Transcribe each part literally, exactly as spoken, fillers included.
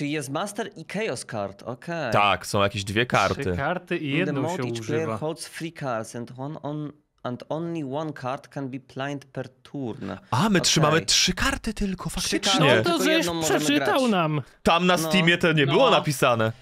Czyli jest Master i Chaos Card, okej. Okay. Tak, są jakieś dwie karty. Trzy karty i jedną się używa. The player holds three cards and, one on, and only one card can be played per turn. A, my okay. trzymamy trzy karty tylko, faktycznie. No to żeś przeczytał nam. Tam na Steamie to nie no. było napisane.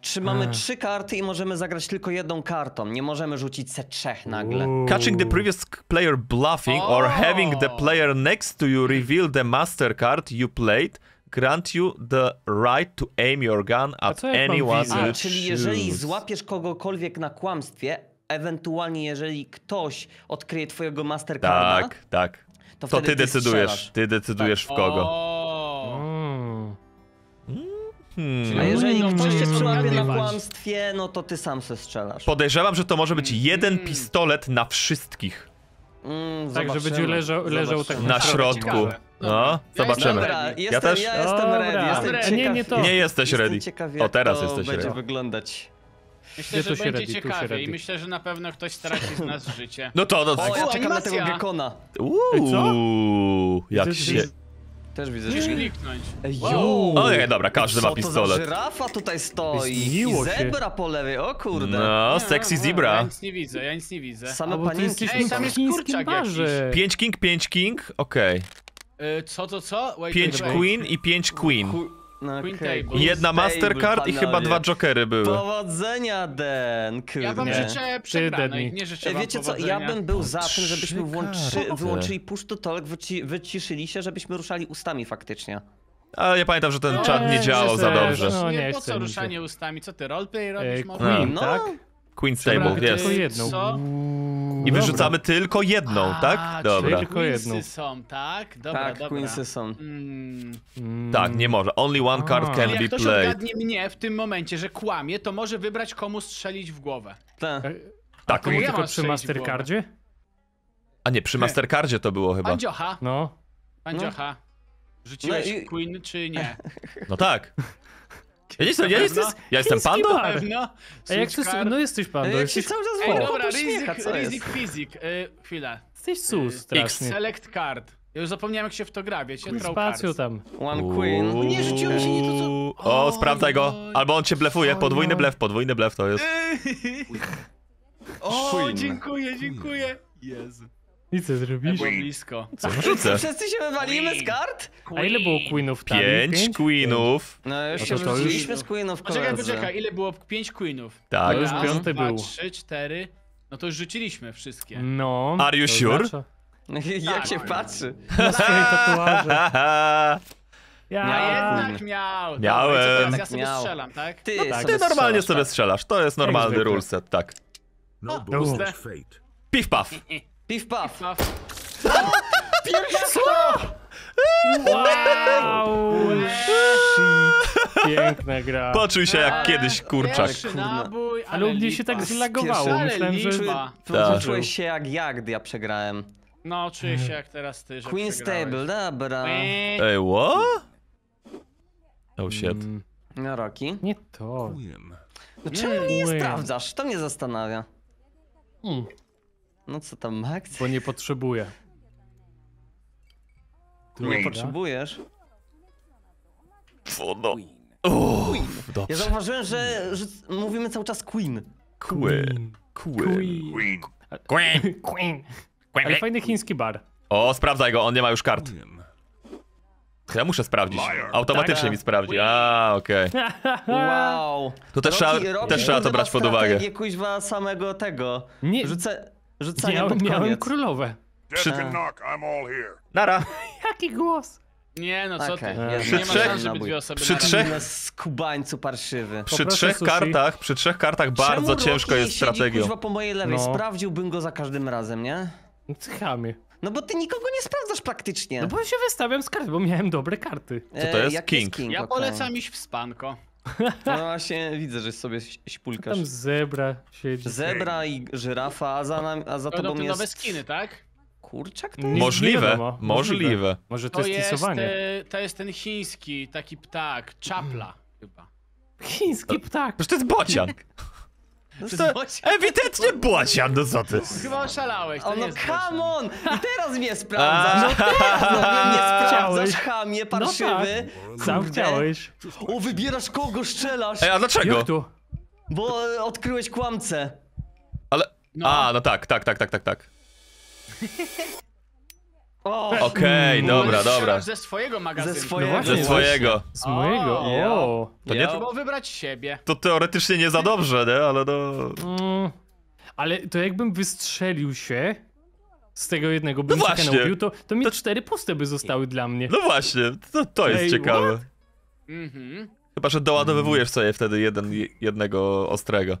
Trzymamy hmm. trzy karty i możemy zagrać tylko jedną kartą. Nie możemy rzucić se trzech nagle. Ooh. Catching the previous player bluffing oh. or having the player next to you reveal the master card you played grant you the right to aim your gun at anyone. A, czyli jeżeli złapiesz kogokolwiek na kłamstwie, ewentualnie jeżeli ktoś odkryje twojego master carda, tak, tak. to, to ty, ty decydujesz. Strzelasz. Ty decydujesz tak. w kogo. Oh. Hmm. A jeżeli no, ktoś się przyłapie na kłamstwie, no to ty sam se strzelasz. Podejrzewam, że to może być jeden mm. pistolet na wszystkich. Mm, tak, żeby ci leżał, leżał tak na środku. No, zobaczymy. Dobra, jestem, ja też. Ja jestem ready. Jestem ciekaw... nie, nie, to. Nie jesteś ready. Jestem ciekaw, jak o, teraz to jesteś będzie ready. Wyglądać. Myślę, że będzie ready, ciekawie i myślę, że na pewno ktoś straci z nas życie. No to, no to. O, ja czekam na tego gekona. Uuu, jak się... Też widzę, nie że... kliknąć. Wow. O nie, dobra, każdy co ma pistolet. Co to za żyrafa tutaj stoi? Zmieniło I zebra się. Po lewej, o kurde. No, nie, sexy no, zebra. Ja nic nie widzę, ja nic nie widzę. Same panienki. Ej, tam jest kurczak jakiś. pięć king, pięć king, okej. Okay. Yy, co to co? Wait, pięć wait, queen wait. I pięć queen. No, queen okay. table. Jedna mastercard i chyba dwa jokery były. Powodzenia, Den, kurde. Ja wam życzę przegranej, nie życzę wam Wiecie powodzenia. co, ja bym był za tym, żebyśmy włączy, wyłączyli push to talk, wyci wyciszyli się, żebyśmy ruszali ustami faktycznie. Ale ja pamiętam, że ten no, czat nie działał za dobrze. No, nie, po co ruszanie ustami? Co ty, roleplay robisz? E, queen, no. tak? Queen's table, jest. Tylko jedną. Co? I wyrzucamy dobra. tylko jedną, A, tak? Dobra. Tylko jedną. Są, tak? Dobra, tak, dobra. Queensy są. Mm. Tak, nie może. Only one A. card can Czyli be played. Jak ktoś odgadnie mnie w tym momencie, że kłamie, to może wybrać komu strzelić w głowę. Tak. Tak, komu tylko przy Mastercardzie? A nie, przy Mastercardzie to było chyba. Pandziocha. No. Pandziocha. Rzuciłeś no i... Queen czy nie? No tak. Ja, nie jestem, ja, jestem, ja jestem pando? A jak jesteś, no jesteś pando. Jak jesteś cały czas Ej, dobra, Rizik Fizik. Y, chwila. Jesteś sus strasznie. X. Select card. Ja już zapomniałem jak się w to gra, wiecie? Spacją tam. One queen. O, nie rzuciłem się, nie to co... O, o sprawdzaj go. Albo on cię blefuje. Podwójny blef, podwójny blef to jest. O, dziękuję, dziękuję. Jezu. I co zrobisz? Było blisko. Co rzucę? Wszyscy się wywalimy z kart? Queen. A ile było queenów tam? Pięć, Pięć? queenów. No już się wywaliliśmy z queenów. Poczekaj, poczekaj, ile było? Pięć queenów. Tak. No już piąty był. Trzy, cztery. No to już rzuciliśmy wszystkie. No. Are you sure? Znaczy... Jak się patrzy? Na swoje tatuaże. Ja, ja jednak miał. Miałem. Ja sobie strzelam, tak? Ty, no tak, ty sobie normalnie sobie tak. strzelasz. To jest normalny ruleset, tak. No, puste. Pif paf. Pif paf! Pif paf! Wow! Piękna gra. Poczuj się jak kiedyś kurczak. Nabój, ale u mnie się tak zlagowało. Myślałem, że... Poczułeś się jak ja, gdy ja przegrałem. No, czuję się jak teraz ty, że Queen's Table, dobra. Ej, what? Oh shit. No, Rocky. Nie to. No czemu mnie nie sprawdzasz? To mnie zastanawia. Hmm. No co tam, Max? Bo nie potrzebuję. Ty nie potrzebujesz? Woda. Ja zauważyłem, że, że mówimy cały czas Queen. Queen. Queen. Queen. Queen. Queen. Ale fajny chiński bar. O, sprawdzaj go, on nie ma już kart. Ja muszę sprawdzić. Automatycznie tak. mi sprawdzi. A, okej. Okay. Wow. To też trzeba to brać pod uwagę. Nie kuźwa samego tego. Nie. Rzucę... Rzucanie pod koniec. Miałem królowe. Przy... Nara. Jaki głos? Nie no, co okay. ty? Jezu, przy nie trzech, ma żeby dwie osoby przy trzech skubańcu parszywy. Przy trzech kartach, przy trzech kartach bardzo Czemu ciężko jest strategią. Czemu po mojej lewej? No. Sprawdziłbym go za każdym razem, nie? Chamie. No bo ty nikogo nie sprawdzasz praktycznie. No bo się wystawiam z kart, bo miałem dobre karty. Co to jest? E, King. jest King. Ja polecam iść w spanko. No właśnie, widzę, że sobie śpulkasz. Tam zebra siedzi. Zebra i żyrafa, a za, nam, a za tobą jest... To nowe skiny, tak? Kurczak to jest? Możliwe, możliwe. Może to jest tisowanie. To jest ten chiński taki ptak, czapla chyba. Chiński ptak? Przecież to jest bocian. Ewidentnie błaziam, no co ty? Chyba oszalałeś, to o, no jest come on! I teraz mnie sprawdzasz, no teraz no, mnie sprawdzasz, chamie, parszywy. No tak. Sam chciałeś. O, wybierasz kogo strzelasz. Ej, a dlaczego? Tu? Bo odkryłeś kłamcę. Ale... No. A, no tak, tak, tak, tak, tak, tak. Okej, okay, dobra, dobra. Ze swojego magazynu. Ze swojego. No właśnie, ze swojego. Z mojego. O, to nie trzeba wybrać siebie. To teoretycznie nie za dobrze, nie? Ale no. Mm, ale to jakbym wystrzelił się z tego jednego, bym no się kanałbił, to, to mi to... cztery puste by zostały dla mnie. No właśnie, to, to jest hey, ciekawe. Mhm. Chyba, że doładowywujesz sobie wtedy jeden, jednego ostrego.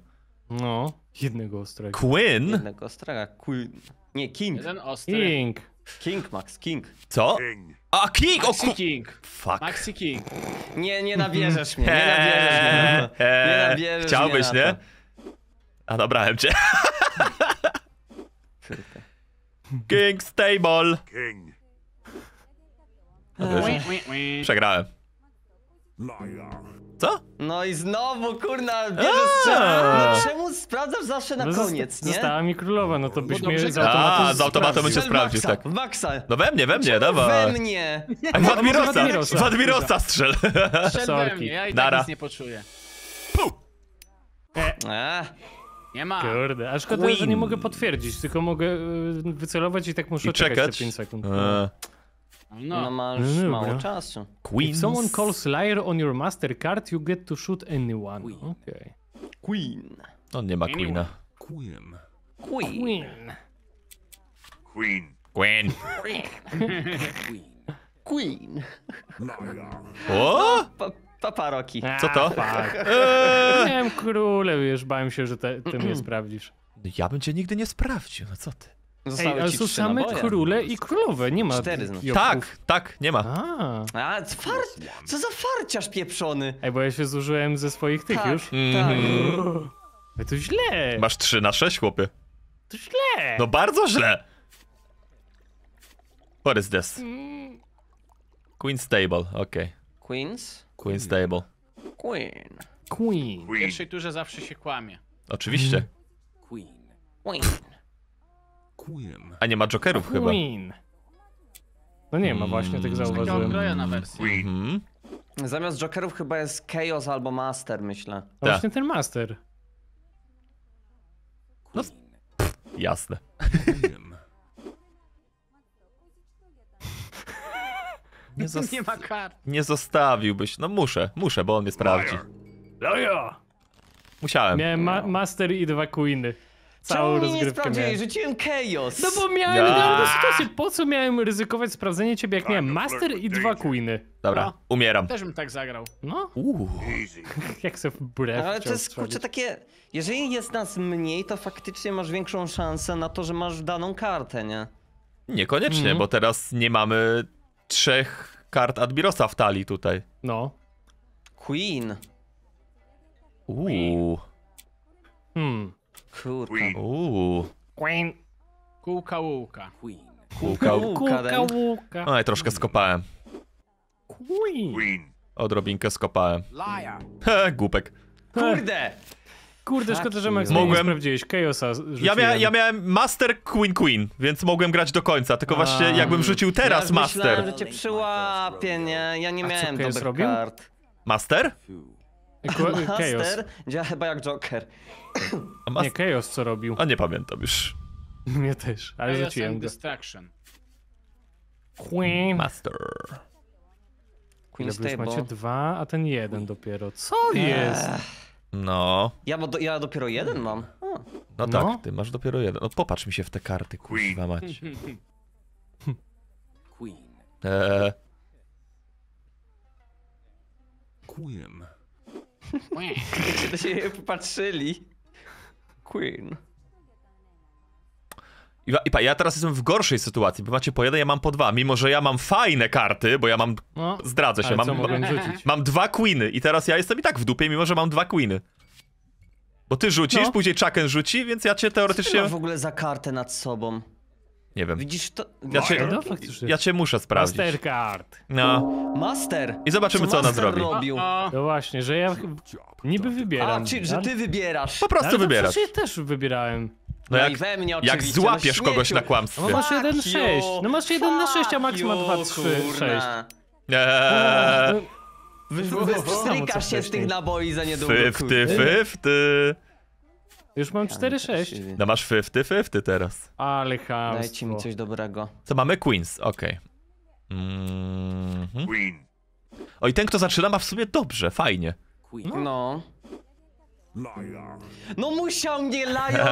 No, jednego ostrego. Quinn? Jednego ostrego. Quinn. Nie, King. Jeden ostry. King. King, Max, King. Co? King. A, King! Maxi o ku... King. Fuck. Maxi King. Nie, nie nawierzesz mnie, nie nawierzesz mnie na to. Nie nawierzesz Chciałbyś, mnie na nie? To. A, nabrałem cię. King Stable. King. Przegrałem. Co? No i znowu, kurna, bierzesz strzelanie. No czemu sprawdzasz zawsze na no koniec, nie? Została mi królowa, no to byś no mnie z automatu z automatem bym się sprawdził, tak. Maxa. No we mnie, we mnie, dawaj. We mnie. A w Admirosa, w Admirosa strzel. Strzel we mnie, ja i tak nic nie poczuję. E. Nie ma. Kurde, a szkoda, że nie mogę potwierdzić, tylko mogę wycelować i tak muszę I czekać, czekać. pięć sekund. E. No, no masz no, mało no. czasu. Queens. If someone calls liar on your mastercard, you get to shoot anyone. Queen. Okay. Queen. On nie ma Queena. Queen. Queen. Queen. Queen. Queen. Queen. Queen. O? Pa paparoki. Co to? Miałem króle, wiesz, bałem się, że te, ty mnie sprawdzisz. Ja bym cię nigdy nie sprawdził, no co ty? Ej, ale są same króle i królowe, nie ma cztery znaczy. Tak, tak, nie ma. A, A far... co za farciarz pieprzony. Ej, bo ja się zużyłem ze swoich tych tak, już. Mm. Tak. Ale to źle. Masz trzy na sześć, chłopie. To źle. No bardzo źle. What is this? Mm. Queen's Table, okej. Okay. Queen's? Queen's Table. Queen. Queen. W pierwszej turze zawsze się kłamie. Oczywiście. Queen. Queen. A nie ma jokerów chyba. No nie ma właśnie, tych zauważyłem. Zamiast jokerów chyba jest chaos albo master, myślę. Właśnie ten master. No jasne. Nie ma kart. Nie zostawiłbyś. No muszę, muszę, bo on mnie sprawdzi. Musiałem. Miałem master i dwa queeny. Całą czemu nie sprawdziłeś? Rzuciłem chaos. No bo miałem idealną sytuację. Po co miałem ryzykować sprawdzenie ciebie, jak miałem master i dwa queeny? Dobra, no. Umieram. Też bym tak zagrał. No. Uuu. Jak sobie wbrew. Ale to jest kurczę takie... Jeżeli jest nas mniej, to faktycznie masz większą szansę na to, że masz daną kartę, nie? Niekoniecznie, mhm. Bo teraz nie mamy trzech kart Admirosa w talii tutaj. No. Queen. Uuu. Hmm. Queen. Uuu. Queen. Kółka łuka. Queen. Kółka łuka. Oj, troszkę skopałem. Queen. Odrobinkę skopałem. Liar. He, głupek. Kurde. Kurde, szkoda, że Max mogłem... nie sprawdziłeś. Chaosa rzuciłem. Ja, mia ja miałem master queen queen, więc mogłem grać do końca. Tylko właśnie jakbym rzucił teraz ja master. Myślałem, że cię przyłapię, nie? Ja nie miałem dobrych robił? Kart. Master? Master działa chyba jak Joker. A mas... Nie, Chaos co robił? A nie pamiętam już. Mnie też, ale rzuciłem Distraction. Queen Master. Queen Stable. Macie dwa, a ten jeden dopiero. Co jest? No. Ja, bo do, ja dopiero jeden mam. A. No tak, no. Ty masz dopiero jeden. No popatrz mi się w te karty, kurwa mać. Queen. Eee. Queen. Kiedy się popatrzyli. Queen. I, i, ja teraz jestem w gorszej sytuacji, bo macie po jeden, ja mam po dwa. Mimo, że ja mam fajne karty, bo ja mam... No, zdradzę się, mam, mam, mam dwa queeny i teraz ja jestem i tak w dupie, mimo że mam dwa queeny. Bo ty rzucisz, no. Później Chucken rzuci, więc ja cię teoretycznie... Co ty masz w ogóle za kartę nad sobą? Nie wiem. Widzisz to? Ja cię, no, ja cię muszę sprawdzić. Mastercard. No. Master. I zobaczymy, co, co ona zrobi. No właśnie, że ja niby wybieram. A, czyli, że ty wybierasz. Po prostu ale wybierasz. Ja też wybierałem. No, no jak, i we mnie oczywiście. Jak złapiesz no kogoś na kłamstwie. No masz jeden na sześć. No masz jeden na sześć, a max ma dwa, trzy, sześć. Eee. No, wy, wy, wy strykasz się z tych naboi za niedługo. pięćdziesiąt pięćdziesiąt. Już mam cztery sześć. No masz pięćdziesiąt pięćdziesiąt teraz. Ale chamstwo. Dajcie mi coś dobrego. Co mamy? Queens, okej. Okay. Mm-hmm. Queen. O i ten, kto zaczyna, ma w sumie dobrze, fajnie. Queen. No. No musiał mnie Lion.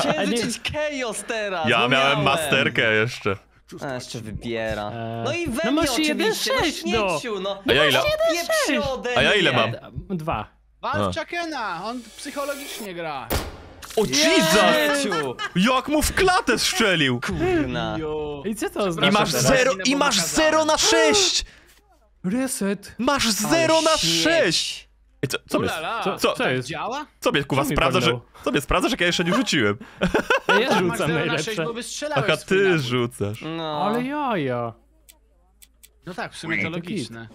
Chciałem rzucić chaos teraz. Ja no miałem, miałem masterkę jeszcze. A, jeszcze wybiera. No i we mnie oczywiście, no śmieciu, no. A ja ile? A ja ile mam? Dwa. Walcz Chuckena, on psychologicznie gra. O Jesus! Jak mu w klatę strzelił! Kurna. I co to oznacza? I masz zero, i masz zero na sześć! Reset. Masz zero na sześć! Ej, co, co, co, co, co jest? Działa? Co mnie kuwa sprawdza, że, co mnie sprawdza, że ja jeszcze nie rzuciłem? A ja rzucam najlepsze. Aha, ty rzucasz. No. Ale jaja. No tak, w sumie to logiczne.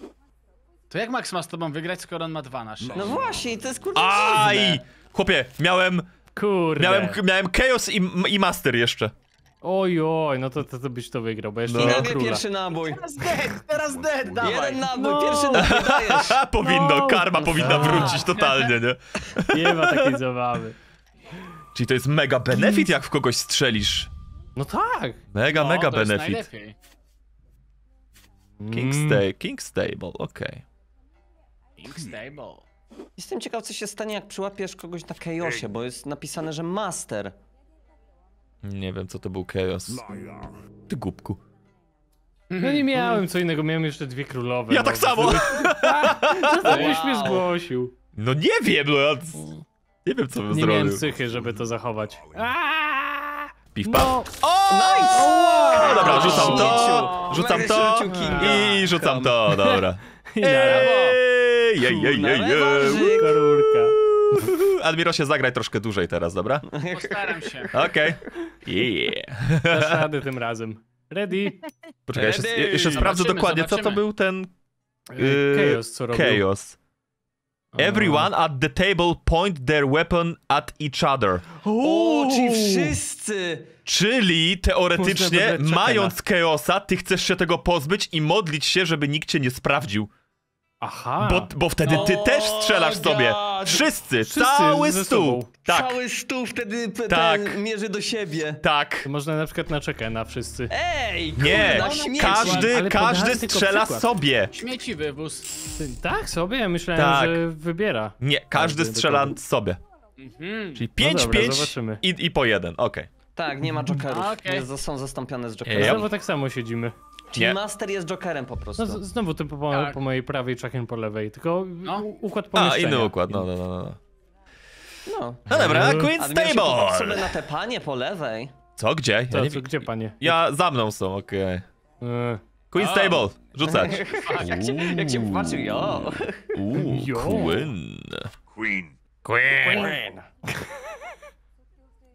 To jak Max ma z tobą wygrać, skoro on ma dwa na sześć? No właśnie, to jest kurde. Aj! Chłopie, miałem... Kurde. Miałem, miałem chaos i, i master jeszcze. Oj, oj, no to, to, to byś to wygrał, bo jeszcze... No. I nagle pierwszy nabój. Teraz dead, teraz dead, dawaj. Jeden nabój, no. Pierwszy nabój dajesz. Powinno, no. Karma powinna wrócić totalnie, nie? Nie ma takiej zabawy. Czyli to jest mega benefit, jak w kogoś strzelisz. No tak. Mega, no, mega to benefit. Jest najlepiej. King stable, King stable, okej. Okay. Stable. Jestem ciekaw, co się stanie, jak przyłapiesz kogoś na chaosie, bo jest napisane, że master. Nie wiem, co to był chaos. Ty głupku. No nie miałem co innego, miałem jeszcze dwie królowe. Ja tak samo! Co to byś mnie zgłosił? No nie wiem, no ja... Nie wiem, co bym zrobił. Nie miałem psychy, żeby to zachować. Piw, no. O, nice! O, dobra, rzucam to, rzucam to i rzucam to, dobra. Jej, jej, jej, jej. Admirosie, zagraj troszkę dłużej teraz, dobra? Postaram się. Okej. Okay. Yeah. Dasz radę tym razem. Ready? Poczekaj, Ready. jeszcze, jeszcze sprawdzę dokładnie, zobaczymy. Co to był ten... Yy, chaos, co robił? Chaos. Everyone at the table point their weapon at each other. O, czyli wszyscy! Czyli teoretycznie, mając chaosa, ty chcesz się tego pozbyć i modlić się, żeby nikt cię nie sprawdził. Aha. Bo, bo wtedy ty o, też strzelasz God. Sobie. Wszyscy, Wszyscy cały stół. Tak. Cały stół wtedy tak. Mierzy do siebie. Tak. To można na przykład na Chuckena wszyscy. Ej, nie, na każdy, każdy strzela sobie. Śmieci wywóz. Tak, sobie? Ja myślałem, tak. że wybiera. Nie, każdy strzela sobie. Mhm. Czyli pięć pięć no i, i po jeden, okej. Okay. Tak, nie ma jokerów. Okay. Są zastąpione z jokerami. Znowu tak samo siedzimy. Czyli nie. Master jest jokerem po prostu. No, znowu ty po, tak. po mojej prawej, Chucken po lewej, tylko no. układ pomieszczenia. A, inny układ, no, no, no. No, no dobra, Queen's Stable! Sobie na te panie po lewej. Co, gdzie? Ja co, nie... co, gdzie panie? Ja, za mną są, okej. Okay. Queen's Stable, rzucać. jak, się, jak się popatrzył, jo. Uuu, Queen. Queen. Queen.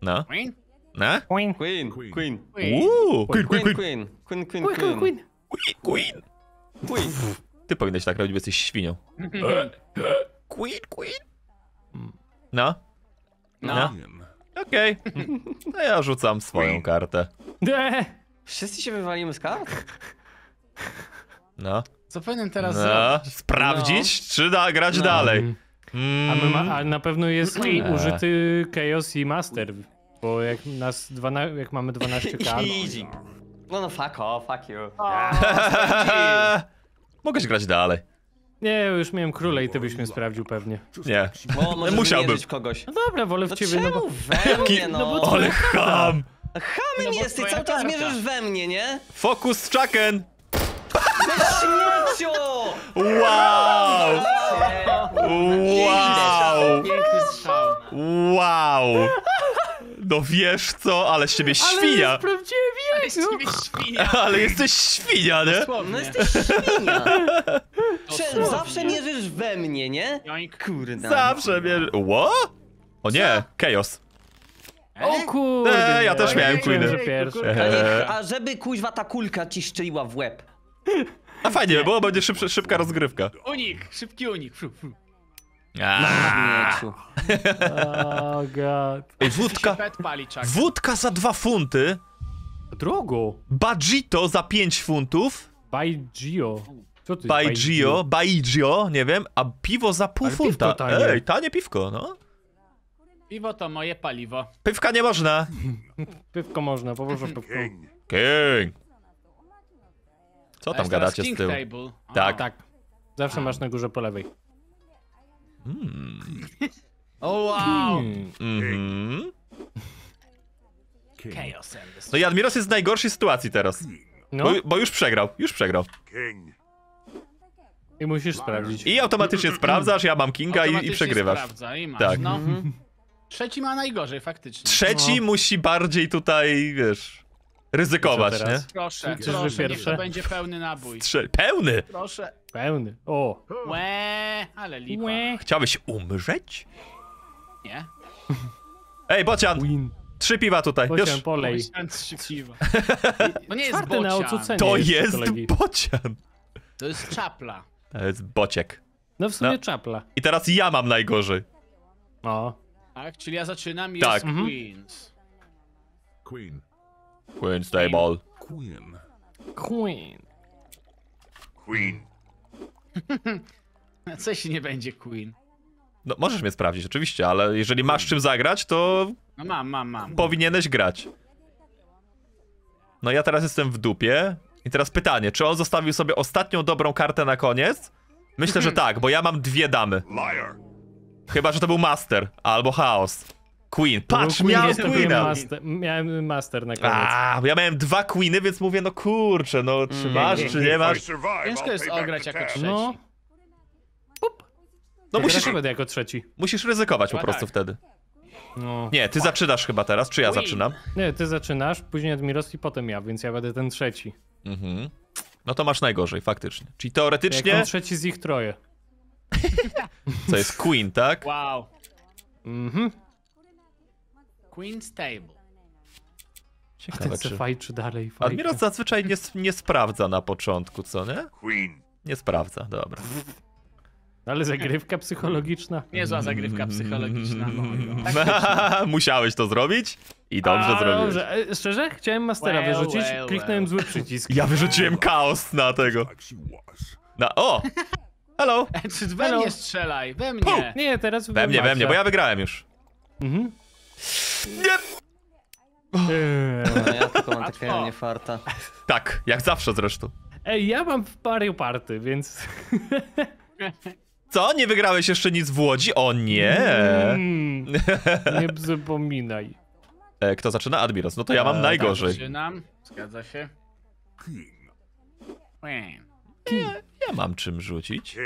No. Queen? Na? Queen. Queen. Queen. Queen. Uuu, Queen. Queen. Queen. Queen. Queen. Queen. Queen. Queen. Queen. Ty powinieneś tak robić, bo jesteś świnią. Queen. Queen. No. No. Okej. Okay. No ja rzucam swoją kartę. Wszyscy się wywalimy z kart? No. Co powinienem teraz no. zrobić? Sprawdzić, no. czy da grać no. dalej. Mm. A, my ma, a na pewno jest no. użyty chaos i master. Bo jak, nas dwana, jak mamy dwanaście kart... No no fuck off, fuck you. Yeah. Mogę grać dalej. Nie, już miałem króla i ty byś mnie sprawdził pewnie. Nie, bo musiałbym. Kogoś. No dobra, wolę w no ciebie. No bo... Mnie, no. No bo ale ham! Hamem no jesteś, cały czas mierzysz we mnie, nie? Fokus Chucken! Śmieciu! Wow! Wow! Wow! No wiesz co, ale z ciebie świnia. Ale jest prawdziwie świnia. Ale jesteś świnia, nie? No jesteś świnia. Prze zawsze mierzysz we mnie, nie? Kurde. Zawsze mierzysz... Ło? O nie, chaos. O kurde! Eee, ja też miałem Queen'y. Eee. A żeby kuźwa ta kulka ci szczeliła w łeb. A fajnie by było, będzie szybsza, szybka rozgrywka. Unik, szybki unik. Aaaa. Oh god. Ej, wódka, wódka za dwa funty. Drogo. Bajito za pięć funtów. Bajio. Bajio, Bajio, nie wiem, a piwo za pół funta. Tanie. Ej, tanie piwko, no. Piwo to moje paliwo. Piwka nie można. Piwko można, położę piwko. King. Co tam gadacie z tyłu? Tak, tak. Zawsze masz na górze po lewej. Mm. O oh, wow! Mm. Mm-hmm. No i Admiros jest w najgorszej sytuacji teraz. No. Bo, bo już przegrał, już przegrał. King. I musisz sprawdzić. I automatycznie sprawdzasz, ja mam Kinga i, i przegrywasz. Sprawdza, i masz, tak. No. Trzeci ma najgorzej faktycznie. Trzeci no. musi bardziej tutaj, wiesz, ryzykować, nie? Proszę, proszę, niech to będzie pełny nabój. Strzel pełny? Proszę. Pełny, o. Łe, ale lipa. Łe. Chciałbyś umrzeć? Nie. Ej, bocian! Win. Trzy piwa tutaj, bocian, już. Polej. Bocian, trzy piwa. To nie jest bocian. To jest kolegi. bocian. To jest czapla. To jest bociek. No w sumie no. czapla. I teraz ja mam najgorzej. O. Tak, czyli ja zaczynam i tak. jest mhm. Queens. Queen. Queen stable. Queen. Queen. Queen. Coś nie będzie Queen. No możesz mnie sprawdzić oczywiście, ale jeżeli masz czym zagrać, to... No mam, mam, mam. Powinieneś grać. No ja teraz jestem w dupie. I teraz pytanie, czy on zostawił sobie ostatnią dobrą kartę na koniec? Myślę, że tak, bo ja mam dwie damy. Liar. Chyba, że to był master, albo chaos. Queen, patrz, Queen, miałem Queena. Master, miałem master na koniec. A, ja miałem dwa Queeny, więc mówię, no kurczę, no czy mm, masz, nie, czy nie, nie masz. Ciężko jest ograć jako trzeci. No, no musisz, jako trzeci. musisz ryzykować chyba po prostu tak. wtedy. No. Nie, ty zaczynasz chyba teraz, czy ja Queen. zaczynam? Nie, ty zaczynasz, później Admiros i potem ja, więc ja będę ten trzeci. Mhm. No to masz najgorzej, faktycznie. Czyli teoretycznie... Jak on trzeci z ich troje. Co jest Queen, tak? Wow. Mhm. Queen stable. Ciekawe, A ten czy... fajczy dalej, fajczy. Admiros zazwyczaj nie, nie sprawdza na początku, co nie? Queen. Nie sprawdza, dobra. Ale zagrywka psychologiczna. Niezła zagrywka psychologiczna. No, no. Tak musiałeś to zrobić i dobrze A, zrobiłeś. Dobrze. Szczerze? Chciałem mastera well, wyrzucić, well, kliknąłem well. zły przycisk. Ja wyrzuciłem chaos na tego. Na, o! Hello! Czy we Hello. mnie strzelaj, we mnie. Puh. Nie, teraz we, we mnie, we mnie, bo ja wygrałem już. Mhm. Nie! Oh. No, ja tylko mam takiego niefarta. Tak, jak zawsze zresztą. Ej, ja mam w Mario Party, więc... Co? Nie wygrałeś jeszcze nic w Łodzi? O nie! Mm, nie zapominaj. E, kto zaczyna? Admiros. No to ja mam e, najgorzej. Tak, zaczynam. Zgadza się. Ja, ja mam czym rzucić.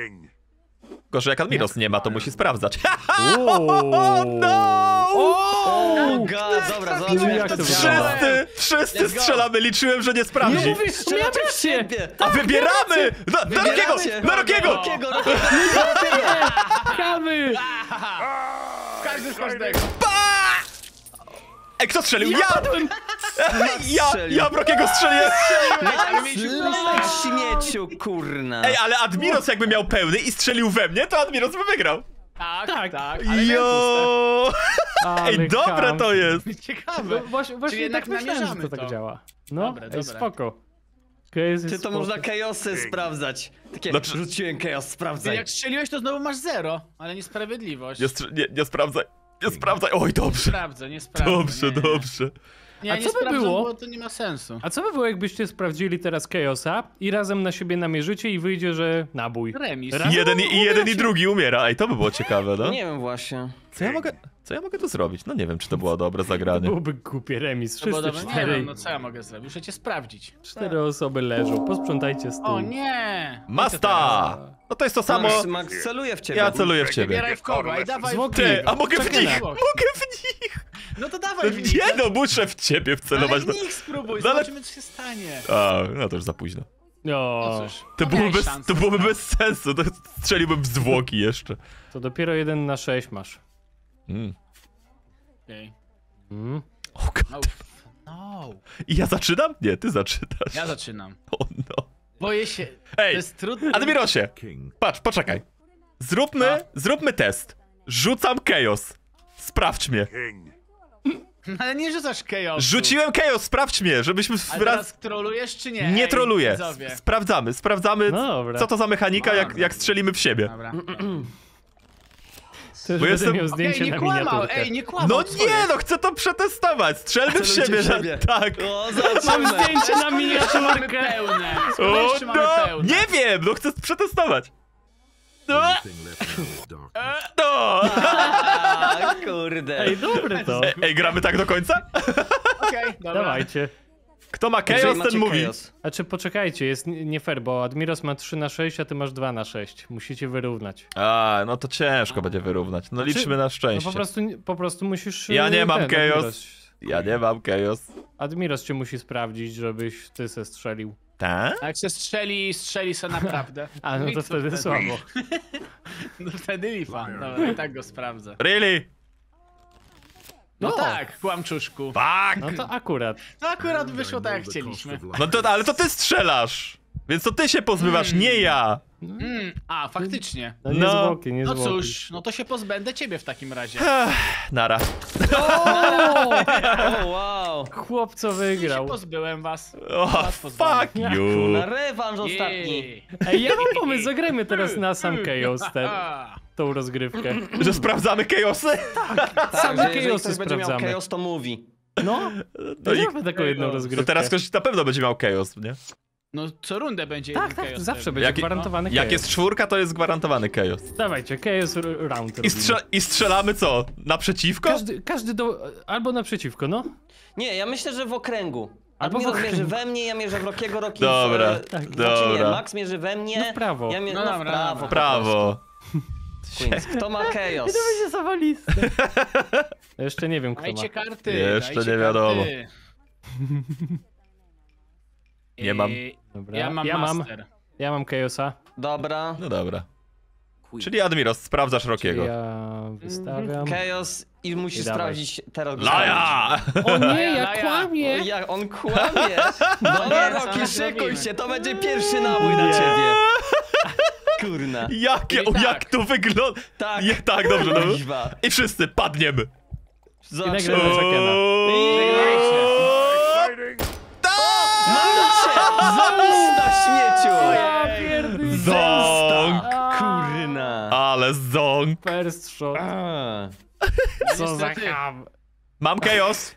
Gorzej jak Admiros nie ma, to musi sprawdzać. O, no! O, God, dobra, zobaczmy. Wszyscy, wszyscy strzelamy, liczyłem, że nie sprawdzi. Nie mówisz, strzelamy w siebie. A wybieramy! Na Rockiego! Na Rockiego! Kamy! Każdy z każdego. Ej, kto strzelił? Ja! Ja, ja Rockiego strzeliłem! Śmieciu, kurna. Ej, ale Admiros jakby miał pełny i strzelił we mnie, to Admiros by wygrał. Tak, tak, tak. Jo! Ej, dobre to jest! Ciekawe. No, właśnie właśnie tak myślałem, że to, to tak działa. No, dobre, ej, dobre. spoko. Chaos Czy to spoko. można chaosy sprawdzać? Takie, no, czy... rzuciłem chaos, sprawdzaj. Ty jak strzeliłeś, to znowu masz zero, ale niesprawiedliwość. Nie, nie, nie sprawdzaj, nie sprawdzaj, oj dobrze. Nie sprawdzę, nie sprawdzę. Dobrze, nie, dobrze. Nie, A nie co by było? było, to nie ma sensu. A co by było, jakbyście sprawdzili teraz chaosa i razem na siebie namierzycie i wyjdzie, że nabój. Remis. Razem jeden i, i jeden i drugi umiera. Ej, to by było ciekawe, no? Nie wiem właśnie. Co ja mogę, co ja mogę tu zrobić? No nie wiem, czy to było dobre zagranie. To byłby głupie remis. Wszyscy to cztery. Nie wiem, no co ja mogę zrobić? Muszę cię sprawdzić. Cztery osoby leżą, posprzątajcie stół. O nie! Masta! No to jest to samo. Max, Max celuje w ciebie. Ja celuję w ciebie. Wybieraj w kogo, i dawaj w Ty, a mogę w nich! Mogę w nich! No to dawaj w nich! Nie no, muszę w ciebie wcelować. Ale nich spróbuj, zobaczymy co się stanie. A, no to już za późno. No to byłoby, bez, to byłoby bez sensu, to strzeliłbym w zwłoki jeszcze. To dopiero jeden na sześć masz. Mm. Okej. Okay. Mm. Oh god. No. I ja zaczynam? Nie, ty zaczynasz. Ja zaczynam. Oh no. Boję się. Ej, to jest trudne. Admirosie, patrz, poczekaj. Zróbmy, A? zróbmy test. Rzucam chaos. Sprawdź mnie. King. Ale nie rzucasz chaos. Rzuciłem chaos, sprawdź mnie, żebyśmy... A teraz trolujesz czy nie? Nie troluję. Sprawdzamy, sprawdzamy no, co to za mechanika, no, jak, jak strzelimy w siebie. Dobra. Też bo jestem... miał zdjęcie okay, nie na kłamał, ej, nie kłamał. No nie, no chcę to przetestować. Strzelmy w siebie, siebie. Tak. O, mam zdjęcie na miniaturkę. Pełne. O, no. Nie wiem, no chcę przetestować. No. No. A, kurde. Ej, dobre to. Ej, ej, gramy tak do końca? Okej, okay, dobra. Dawajcie. Kto ma chaos, ten mówi. A czy poczekajcie, jest nie fair, bo Admiros ma trzy na sześć, a ty masz dwa na sześć. Musicie wyrównać. A, no to ciężko a. będzie wyrównać. No znaczy, liczmy na szczęście. No po prostu, po prostu musisz... Ja nie ten, mam chaos. Admiros. Ja nie mam chaos. Admiros cię musi sprawdzić, żebyś ty se strzelił. Tak? A jak się strzeli, strzeli se naprawdę. A no, no to wtedy, wtedy słabo. No wtedy lipa. Dobra, i tak go sprawdzę. Really? No, no tak, kłamczuszku. Fuck. No to akurat. No akurat wyszło tak jak chcieliśmy. No to, ale to ty strzelasz, więc to ty się pozbywasz, mm. nie ja. Mm. A, faktycznie. No, no. Niezwłoki, niezwłoki. No cóż, no to się pozbędę ciebie w takim razie. Nara. O, o, wow. Chłopco wygrał. Ja pozbyłem was. Oh, was fuck you. Na rewanż ostatni. Ej, ja mam pomysł, zagrajmy teraz na sam chaos ten. Tą rozgrywkę. Że sprawdzamy chaosy? Tak, tak, same że chaosy ktoś będzie miał chaos, to mówi. No, to no i... taką jedną rozgrywkę. To teraz ktoś na pewno będzie miał chaos, nie? No co rundę będzie tak, tak, chaos. Tak, zawsze będzie jak, gwarantowany no. chaos. Jak jest czwórka, to jest gwarantowany chaos. Dawajcie, chaos round. I, strze i strzelamy co? Naprzeciwko? Każdy, każdy do... albo naprzeciwko, no. Nie, ja myślę, że w okręgu. Albo Admiros mierzy we mnie, ja mierzę w Rockiego, Rocky... Dobra, w... tak, dobra. Znaczy nie, Max mierzy we mnie, no w prawo. Ja mier... no, no, w prawo. W prawo. Queens. Kto ma chaos? I to będzie zawaliste. Jeszcze nie wiem, kto dajcie ma. Karty, jeszcze dajcie nie wiadomo. Karty. Nie mam. Dobra. Ja mam ja master. Mam, ja mam chaosa. Dobra. No dobra. Queen. Czyli Admiros, sprawdzasz Rockiego. Ja wystawiam. Chaos i musisz I sprawdzić teraz. Laja! O nie, ja kłamie! O, ja, on kłamie! No nie, Rocky, szykuj się, to będzie pierwszy nabój na ciebie. Kurna. Jakie, o, tak. Jak to wygląda? Tak, Je, tak dobrze. No. I wszyscy padniemy. Zobaczmy. Zemsta śmieciu! Ząk! Kurna. Ale ząk. First shot. Co za ham. Mam chaos.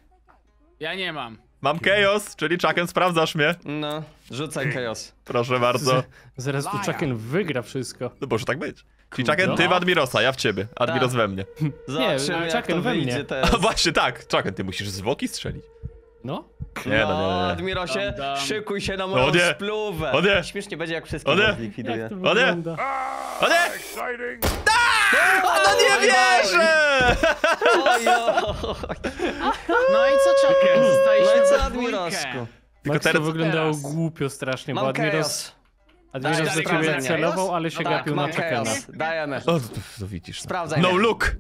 Ja nie mam. Mam chaos, czyli Chucken, sprawdzasz mnie. No, rzucaj chaos. Proszę bardzo. Z, zaraz tu Chucken wygra wszystko. No może tak być. Czyli Chucken, ty w Admirosa, ja w ciebie. Admiros tak. we mnie. Zobaczymy, jak to we mnie. A właśnie tak, Chucken, ty musisz zwłoki strzelić. No? Nie, no, no, no, Admirosie, dam, dam. szykuj się na moją spluwę. Śmiesznie będzie, jak wszystko zlikwiduję. O nie! O nie! No nie wierzę! No i co, Chucken? No i co, Admirosku? Tylko teraz wyglądało głupio strasznie, bo Admiros... Admiros za ciebie celował, ale się gapił na Chuckena. Dajemy. O, to widzisz. Sprawdzaj. No look!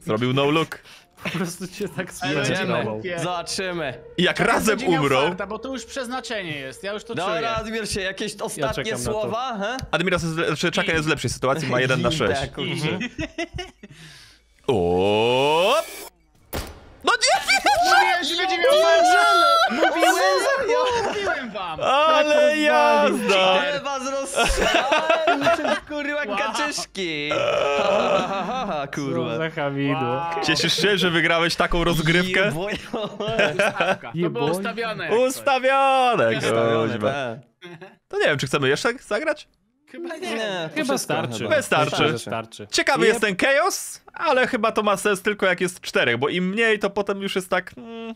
Zrobił no look. Po prostu cię tak spierdzielał. Zobaczymy. I jak Chucken razem umrą... Farta, bo to już przeznaczenie jest, ja już to czuję. Dobra, Admir się, jakieś ostatnie ja słowa, he? Admiros jest, Chucken jest w lepszej sytuacji, ma jeden na sześć. O. No nie wierzę! Mówiłem, będzie miał Mówiłem, mówiłem wam! Ale jazda! Ale was rozstrzelałem, niczym kurwa kaczyszki! Ha, ha, ha, ha, kurwa. Za hamidło. Cieszysz się, że wygrałeś taką rozgrywkę? To było ustawione. Ustawione, kurwa. To nie wiem, czy chcemy jeszcze zagrać? Chyba nie. nie chyba starczy. Wystarczy. Wystarczy. Wystarczy. Ciekawy yep. jest ten chaos, ale chyba to ma sens tylko jak jest czterech, bo im mniej, to potem już jest tak... Mm,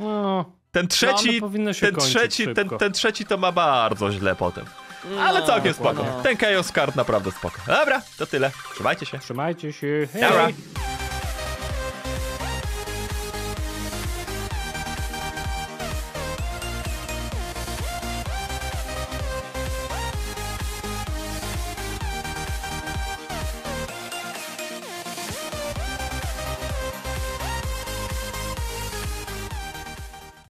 no, ten trzeci, no ten, ten, trzeci ten, ten trzeci to ma bardzo źle potem. No, ale całkiem spoko. No. Ten chaos kart naprawdę spoko. Dobra, to tyle. Trzymajcie się. Trzymajcie się. Hej. Dobra.